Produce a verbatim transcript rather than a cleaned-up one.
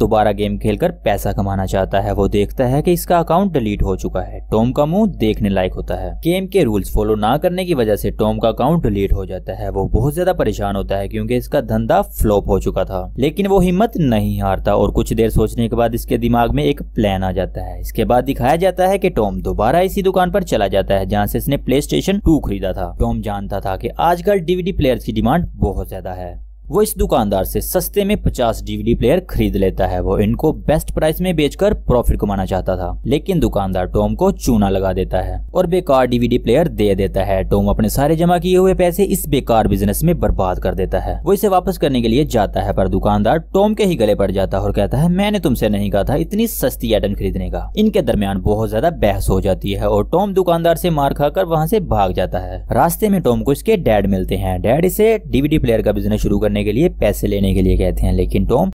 दोबारा गेम खेलकर पैसा कमाना चाहता है। वो देखता है कि इसका अकाउंट डिलीट हो चुका है। टॉम का मुंह देखने लायक होता है। गेम के रूल्स फॉलो ना करने की वजह से टॉम का अकाउंट डिलीट हो जाता है। वो बहुत ज्यादा परेशान होता है क्योंकि इसका धंधा फ्लॉप हो चुका था, लेकिन वो हिम्मत नहीं हारता और कुछ देर सोचने के बाद इसके दिमाग में एक प्लान आ जाता है। इसके बाद दिखाया जाता है कि टॉम दोबारा इसी दुकान पर चला जाता है जहाँ से इसने प्ले स्टेशन टू खरीदा था। टॉम जानता था कि आजकल डीवीडी प्लेयर्स की डिमांड बहुत ज्यादा है। वो इस दुकानदार से सस्ते में पचास डीवीडी प्लेयर खरीद लेता है। वो इनको बेस्ट प्राइस में बेचकर प्रॉफिट कमाना चाहता था, लेकिन दुकानदार टॉम को चूना लगा देता है और बेकार डीवीडी प्लेयर दे देता है। टॉम अपने सारे जमा किए हुए पैसे इस बेकार बिजनेस में बर्बाद कर देता है। वो इसे वापस करने के लिए जाता है पर दुकानदार टॉम के ही गले पड़ जाता है और कहता है, मैंने तुमसे नहीं कहा था इतनी सस्ती आइटम खरीदने का। इनके दरमियान बहुत ज्यादा बहस हो जाती है और टॉम दुकानदार से मार खाकर वहाँ से भाग जाता है। रास्ते में टॉम को इसके डैड मिलते हैं। डैड इसे डीवीडी प्लेयर का बिजनेस शुरू करने के लिए पैसे लेने के लिए कहते हैं, लेकिन टॉम